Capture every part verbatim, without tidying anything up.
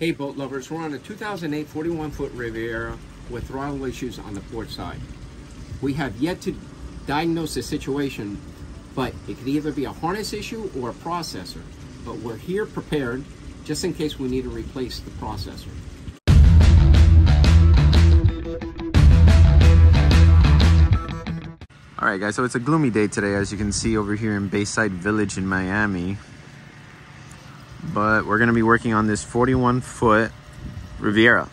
Hey boat lovers, we're on a two thousand eight forty-one foot Riviera with throttle issues on the port side. We have yet to diagnose the situation, but it could either be a harness issue or a processor. But we're here prepared just in case we need to replace the processor. All right guys, so it's a gloomy day today, as you can see over here in Bayside Village in Miami. But we're gonna be working on this forty-one foot Riviera.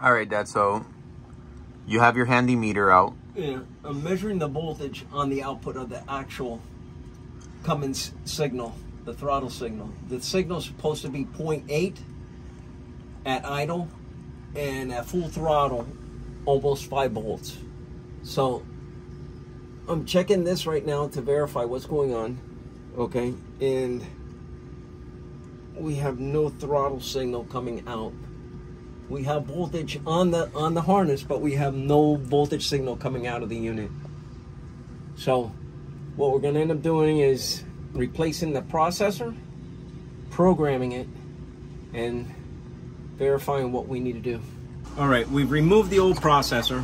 All right, Dad, so you have your handy meter out. Yeah, I'm measuring the voltage on the output of the actual Cummins signal, the throttle signal. The signal's supposed to be zero point eight at idle, and at full throttle, almost five volts. So I'm checking this right now to verify what's going on, okay? And we have no throttle signal coming out. We have voltage on the on the harness, but we have no voltage signal coming out of the unit. So what we're gonna end up doing is replacing the processor, programming it, and verifying what we need to do. All right, we've removed the old processor,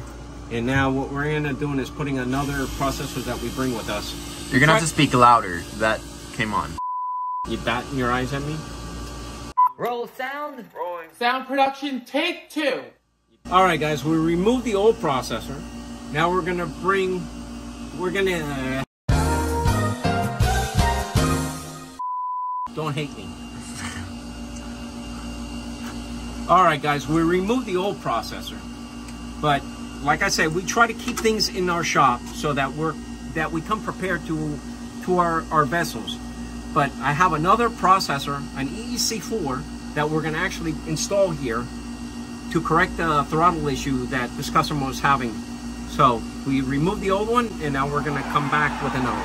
and now what we're gonna end up doing is putting another processor that we bring with us. You're gonna have to speak louder. That came on. You batting your eyes at me? Roll sound. Rolling. Sound production, take two. All right, guys, we removed the old processor. Now we're gonna bring, we're gonna. Uh, don't hate me. All right, guys, we removed the old processor, but like I said, we try to keep things in our shop so that we're that we come prepared to to our our vessels. But I have another processor, an E E C four, that we're gonna actually install here to correct the throttle issue that this customer was having. So we removed the old one, and now we're gonna come back with another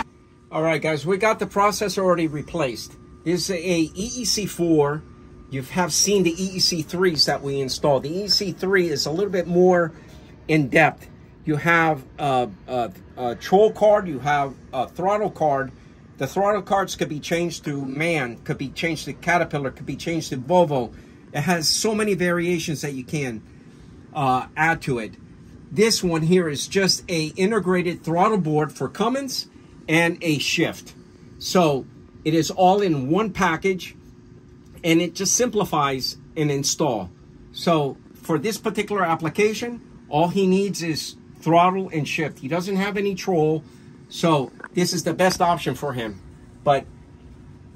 one. All right, guys, we got the processor already replaced. This is a E E C four. You have seen the E E C threes that we installed. The E E C three is a little bit more in depth. You have a, a, a troll card, you have a throttle card. The throttle cards could be changed to MAN, could be changed to Caterpillar, could be changed to Volvo. It has so many variations that you can uh, add to it. This one here is just a integrated throttle board for Cummins and a shift. So it is all in one package, and it just simplifies an install. So for this particular application, all he needs is throttle and shift. He doesn't have any troll, so this is the best option for him. But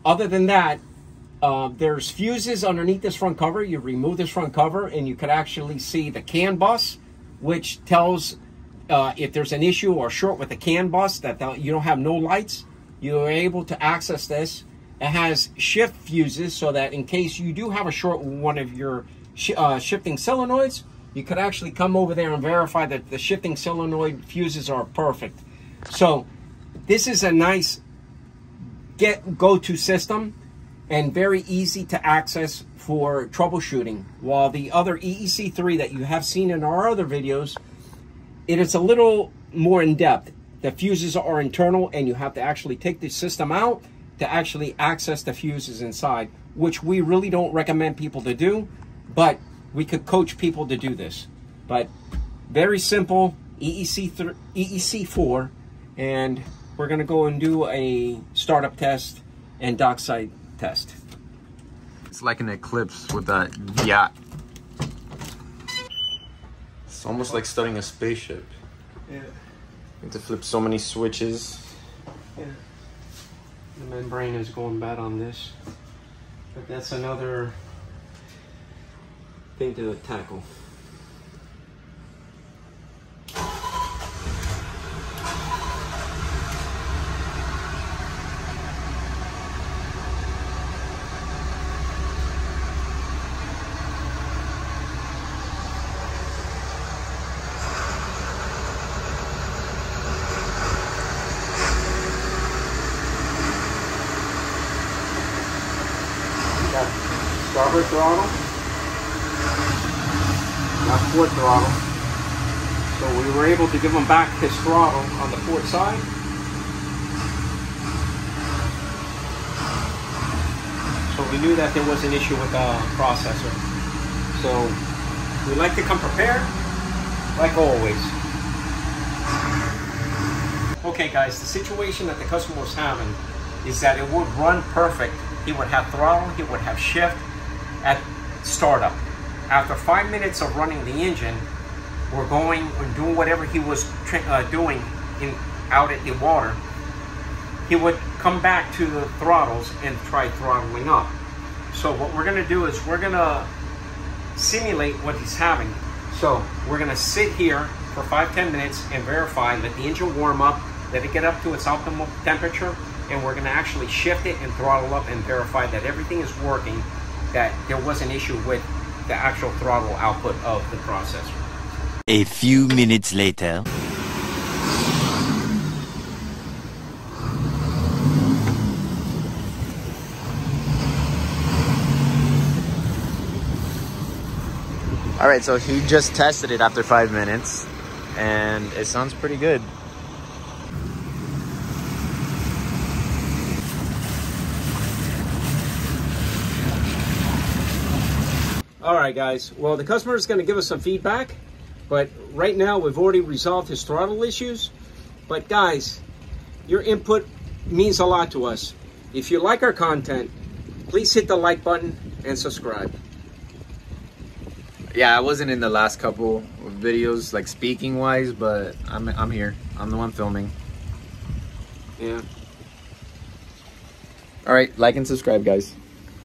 other than that, uh, there's fuses underneath this front cover. You remove this front cover, and you could actually see the CAN bus, which tells uh, if there's an issue or short with the CAN bus that you don't have no lights, you're able to access this. It has shift fuses so that in case you do have a short with one of your sh uh, shifting solenoids, you could actually come over there and verify that the shifting solenoid fuses are perfect. So this is a nice get go-to system and very easy to access for troubleshooting. While the other E E C three that you have seen in our other videos, it is a little more in-depth. The fuses are internal, and you have to actually take the system out to actually access the fuses inside, which we really don't recommend people to do, but we could coach people to do this. But very simple, E E C four, and we're gonna go and do a startup test and dockside test. It's like an eclipse with a yacht. It's almost like studying a spaceship. Yeah. You have to flip so many switches. Yeah. The membrane is going bad on this, but that's another thing to tackle. Starboard throttle. not forward throttle. So we were able to give him back his throttle on the port side. So we knew that there was an issue with the processor. So we like to come prepared, like always. Okay guys, the situation that the customer was having is that it would run perfect. He would have throttle, he would have shift at startup. After five minutes of running the engine, we're going and doing whatever he was uh, doing in out at the water, he would come back to the throttles and try throttling up. So what we're gonna do is we're gonna simulate what he's having. So we're gonna sit here for five, ten minutes and verify that the engine warm up, let it get up to its optimal temperature, and we're gonna actually shift it and throttle up and verify that everything is working, that there was an issue with the actual throttle output of the processor. A few minutes later. All right, so he just tested it after five minutes and it sounds pretty good. All right, guys. Well, the customer is going to give us some feedback, but right now we've already resolved his throttle issues. But guys, your input means a lot to us. If you like our content, please hit the like button and subscribe. Yeah, I wasn't in the last couple of videos, like speaking wise, but I'm I'm here. I'm the one filming. Yeah. All right, like and subscribe, guys.